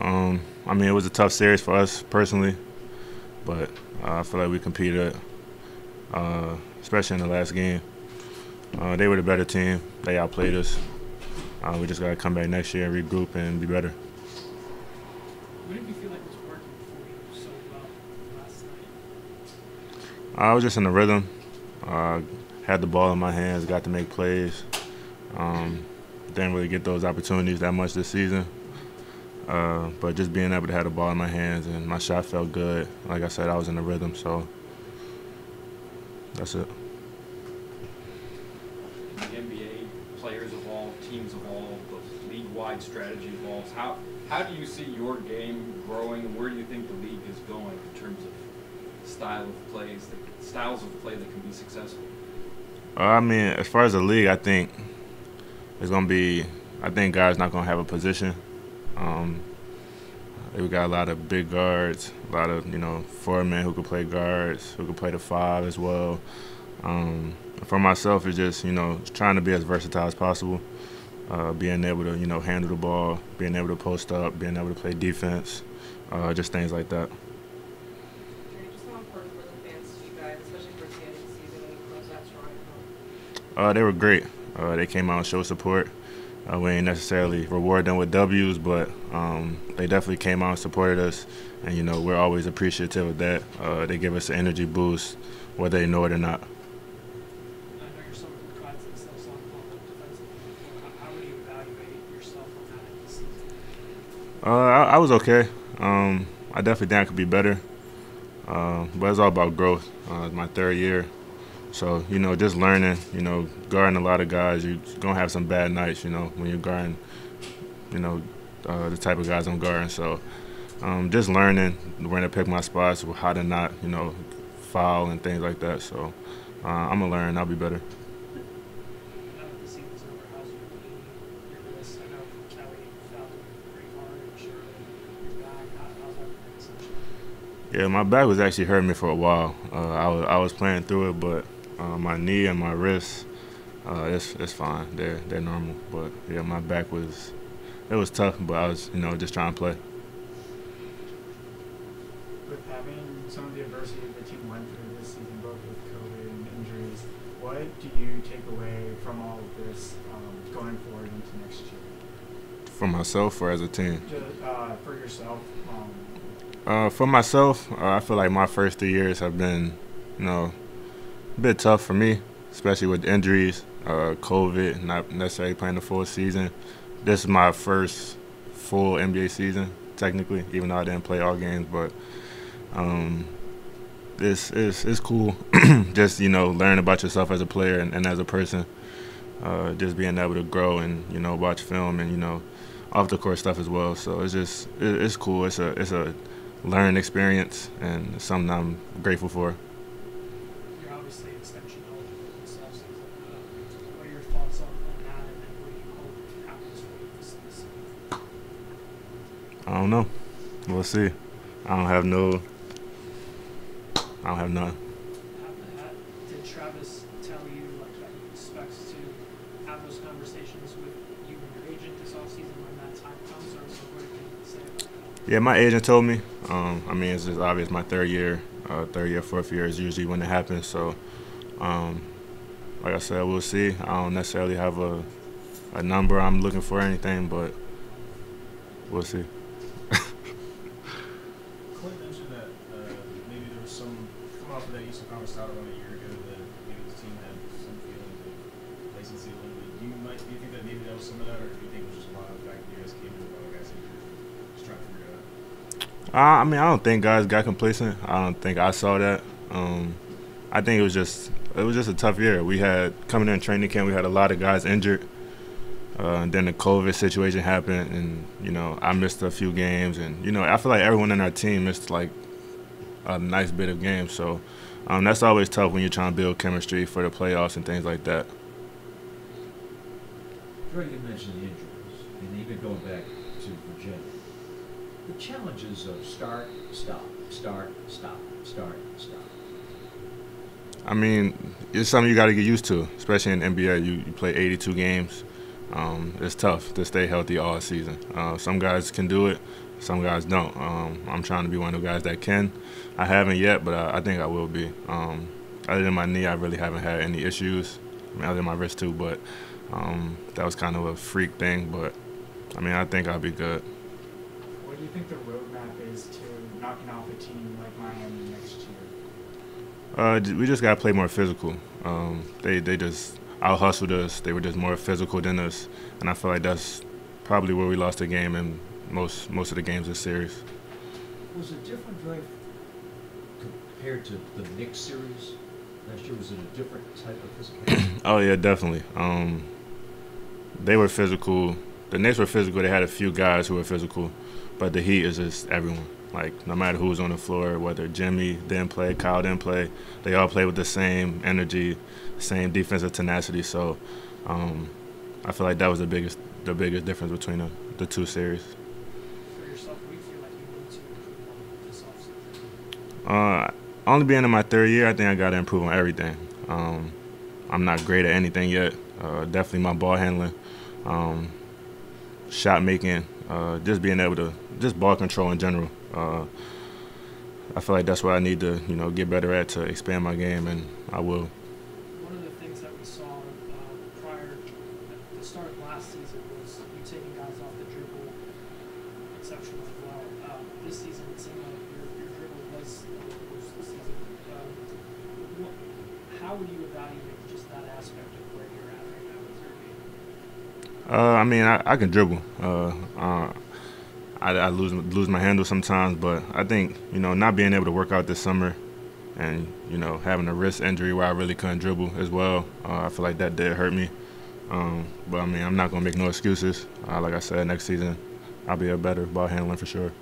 I mean, it was a tough series for us personally, but I feel like we competed, especially in the last game. They were the better team. They outplayed us. We just got to come back next year, regroup, and be better. What did you feel like was working for you so well last night? I was just in the rhythm. Had the ball in my hands, got to make plays. Didn't really get those opportunities that much this season. But just being able to have the ball in my hands and my shot felt good. Like I said, I was in the rhythm, so that's it. The NBA, players evolve, teams evolve, the league-wide strategy evolves. How do you see your game growing, and where do you think the league is going in terms of styles of play that can be successful? I mean, as far as the league, I think it's going to be – I think guys not going to have a position. We got a lot of big guards, a lot of, you know, four-men who can play guards, who can play the five as well. For myself, it's just, you know, trying to be as versatile as possible, being able to, you know, handle the ball, being able to post up, being able to play defense, just things like that. Just how important were the fans to you guys, especially for the end of the season when you closed that strong at home? They were great. They came out and showed support. We didn't necessarily reward them with W's, but they definitely came out and supported us, and, you know, we're always appreciative of that. They give us an energy boost, whether they know it or not. I know you're someone who prides themselves on defensively. How would you evaluate yourself on that in this season? I was okay. I definitely think I could be better, but it's all about growth. It's my third year. So, you know, just learning, you know, guarding a lot of guys, you're going to have some bad nights, you know, when you're guarding, you know, the type of guys I'm guarding. So just learning where to pick my spots, how to not, you know, foul and things like that. So I'm going to learn. I'll be better. Now that the season's over, how's your wrist? I know Kelly fouled pretty hard. Your back, how's that? Yeah, my back was actually hurting me for a while. I was playing through it, but my knee and my wrist, it's fine. They're normal. But yeah, my back was, it was tough. But I was, you know, just trying to play. With having some of the adversity that you went through this season, both with COVID and injuries, what do you take away from all of this going forward into next year? For myself or as a team? Just, for yourself. For myself, I feel like my first 3 years have been, you know, a bit tough for me, especially with injuries, COVID, not necessarily playing the full season. This is my first full NBA season, technically, even though I didn't play all games. But it's cool just, you know, learn about yourself as a player and as a person, just being able to grow and, you know, watch film and, you know, off the court stuff as well. So it's just it's cool. It's a learning experience and something I'm grateful for. I don't know. We'll see. I don't have none. Did Travis tell you like that he expects to have those conversations with you and your agent this offseason when that time comes, or what did he say about that? Yeah, my agent told me. I mean, it's just obvious my fourth year is usually when it happens. So, like I said, we'll see. I don't necessarily have a number I'm looking for or anything, but we'll see. I mean, I don't think guys got complacent. I don't think I saw that. I think it was just a tough year. We had coming in training camp, we had a lot of guys injured. And then the COVID situation happened, and, you know, I missed a few games, and, you know, I feel like everyone in our team missed like a nice bit of games. So that's always tough when you're trying to build chemistry for the playoffs and things like that. Dre, you mentioned the injuries, and even going back to Virginia. The challenges of start, stop, start, stop, start, stop. I mean, it's something you got to get used to, especially in the NBA. You play 82 games. It's tough to stay healthy all season. Some guys can do it, some guys don't. I'm trying to be one of the guys that can. I haven't yet, but I think I will be. Other than my knee, I really haven't had any issues. I mean, other than my wrist too, but that was kind of a freak thing. But I mean, I think I'll be good. What do you think the roadmap is to knocking off a team like Miami next year? We just got to play more physical. They just out-hustled us. They were just more physical than us, and I feel like that's probably where we lost the game in most of the games this series. Was it different drive compared to the Knicks series last year? Was it a different type of physical? Oh yeah, definitely. They were physical. The Knicks were physical. They had a few guys who were physical, but the Heat is just everyone. Like, no matter who's on the floor, whether Jimmy didn't play, Kyle didn't play, they all play with the same energy, same defensive tenacity. So I feel like that was the biggest difference between the two series. For yourself, what do you feel like you need to improve on this offseason? Only being in my third year, I think I got to improve on everything. I'm not great at anything yet. Definitely my ball handling, shot making, just being able to just ball control in general. I feel like that's what I need to, you know, get better at to expand my game, and I will. One of the things that we saw prior at the start of last season was you taking guys off the dribble exceptionally well. This season, it seemed like your dribble was the season. How would you evaluate just that aspect of where you're at right now with your game? I mean, I can dribble. I lose my handle sometimes, but I think, you know, not being able to work out this summer and, you know, having a wrist injury where I really couldn't dribble as well, I feel like that did hurt me. But, I mean, I'm not going to make no excuses. Like I said, next season I'll be a better ball handler for sure.